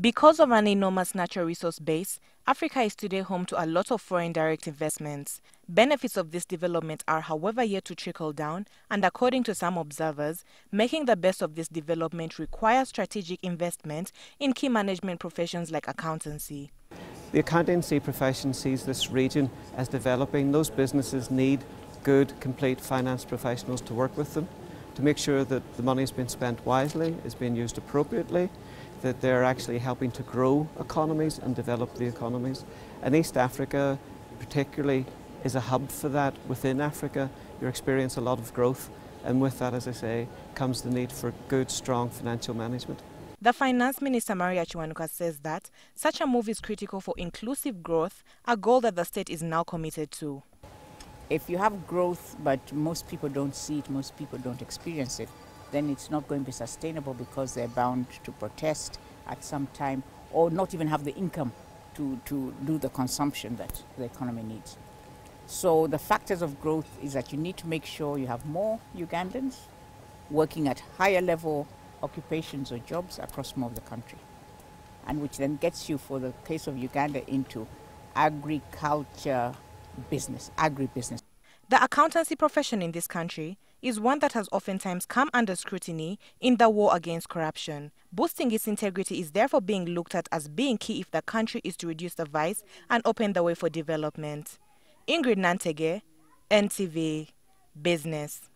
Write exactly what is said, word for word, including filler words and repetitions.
Because of an enormous natural resource base, Africa is today home to a lot of foreign direct investments. Benefits of this development are, however, yet to trickle down, and according to some observers, making the best of this development requires strategic investment in key management professions like accountancy. The accountancy profession sees this region as developing. Those businesses need good, complete finance professionals to work with them, to make sure that the money has been spent wisely, is being used appropriately, that they're actually helping to grow economies and develop the economies. And East Africa, particularly, is a hub for that. Within Africa, you experience a lot of growth, and with that, as I say, comes the need for good, strong financial management. The Finance Minister, Maria Chiwanuka, says that such a move is critical for inclusive growth, a goal that the state is now committed to. If you have growth, but most people don't see it, most people don't experience it, then it's not going to be sustainable, because they're bound to protest at some time or not even have the income to, to do the consumption that the economy needs. So the factors of growth is that you need to make sure you have more Ugandans working at higher level occupations or jobs across more of the country, and which then gets you, for the case of Uganda, into agriculture business, agribusiness. The accountancy profession in this country is one that has oftentimes come under scrutiny in the war against corruption. Boosting its integrity is therefore being looked at as being key if the country is to reduce the vice and open the way for development. Ingrid Nantege, N T V, Business.